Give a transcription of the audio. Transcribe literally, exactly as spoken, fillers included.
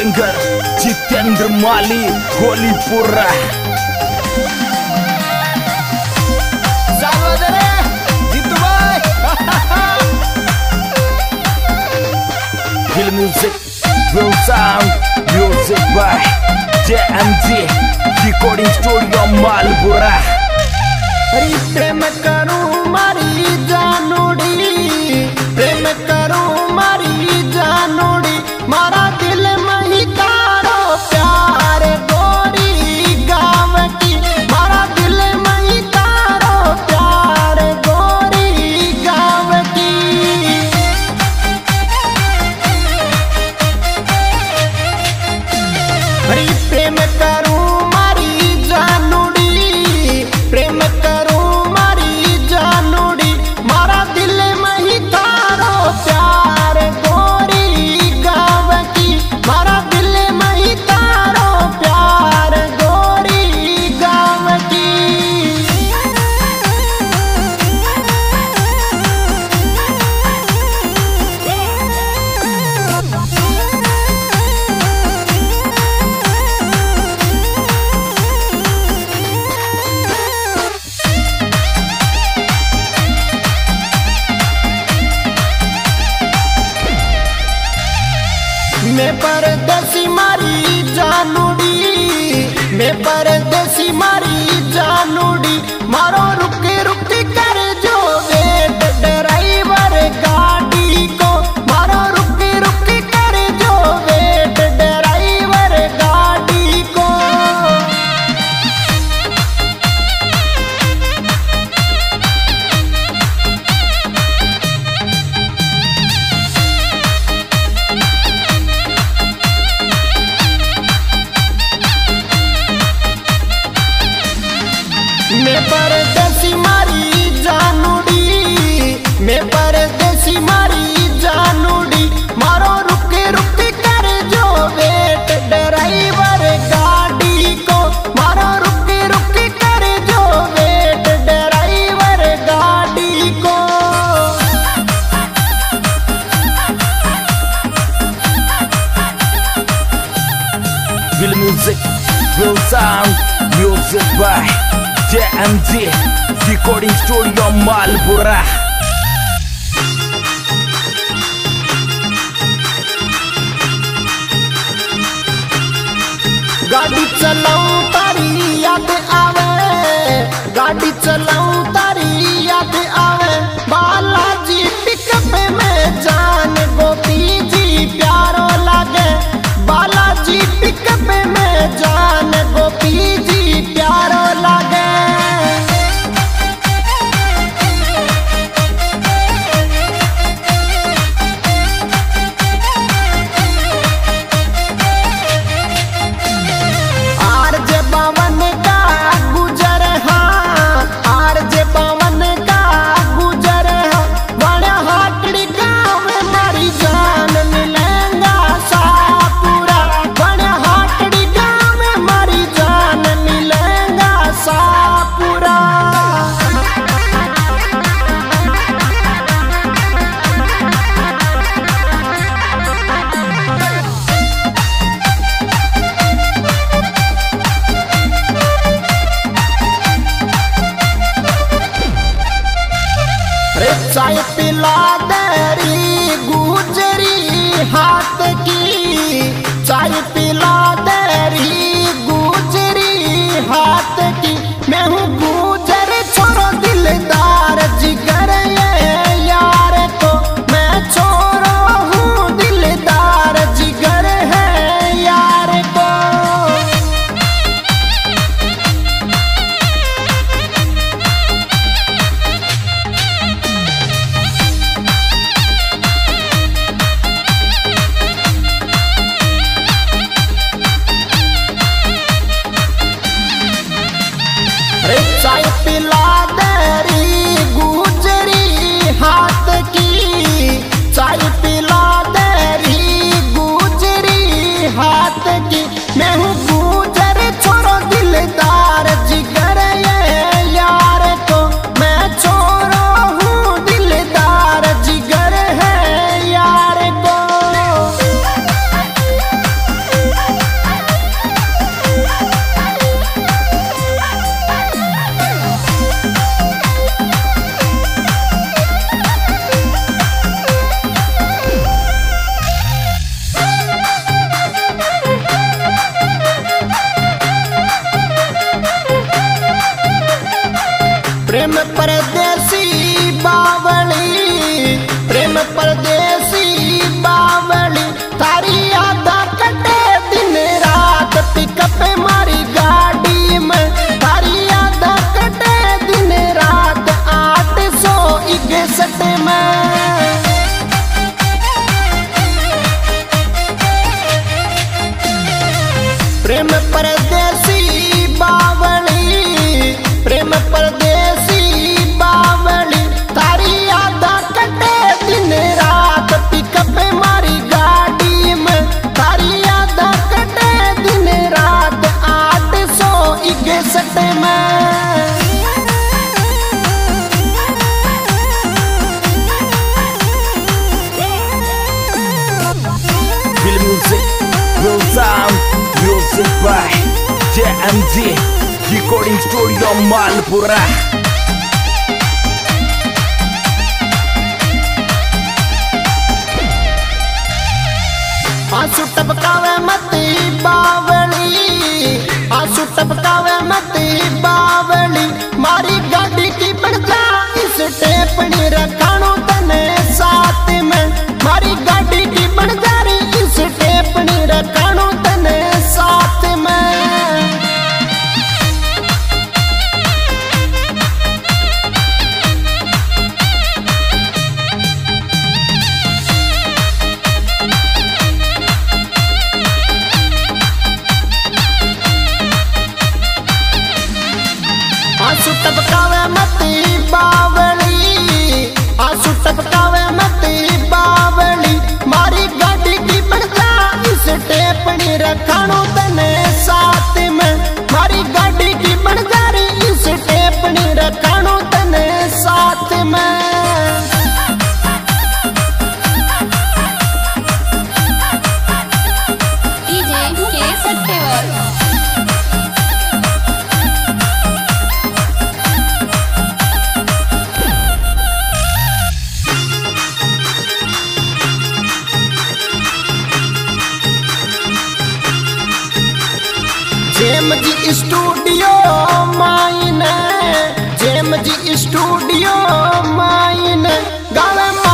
singer Jitendra Mali Malpura. Real music, real sound, music by J M G Recording Studio Malpura. Prem Karu Mari Janodi, Prem Karu Mari Janodi, mara dil mahi taro pyar gori gaam ki, mara dil mahi taro pyar gori gaam ki. Hari Prem Karu Mari Janodi, Prem Karu मैं परदेसी मारी जानूडी, मैं परदेसी मारी जानूडी, मारो रुक रुक कर जो वेट ड्राइवर गाड़ी को, मारो रुक रुक कर जो वेट ड्राइवर गाड़ी को. मैं परदेसी मारी जानूडी, मैं परदेसी मारी जानूडी, मारो रुक रुक कर जो वेट ड्राइवर गाड़ी को, मारो रुक रुक कर जो वेट ड्राइवर गाड़ी को. Real music, real sound, music by J M G Recording Studio Malpura. गाड़ी चलाऊं तारी याद आवे, गाड़ी चलाऊं तारी याद आवे, बालाजी पिकअप में जान गोपी जी प्यारो लागे, बालाजी पिकअप में जान गोपी जी प्यारो लागे. Recorded by J M G Recording Studio Malpura. आंसू टपकावे मती बावली, आंसू टपकावे मती बावली, मारी गाड़ी की पड़ता इस टेपनी रखाणो तने साथ में, मारी गाड़ी की पड़ता इस टेपनी रखाणो तने साथ में। आंसू टपकावे मती बावली, आंसू टपकावे मती बावली, मारी गाड़ी की पड़ता इस टेपनी रखाणो तने साथ में, मारी गाड़ी की पड़ता इस टेपनी रखाणो तने साथ में। J M G Studio Mine, J M G Studio Mine, Gala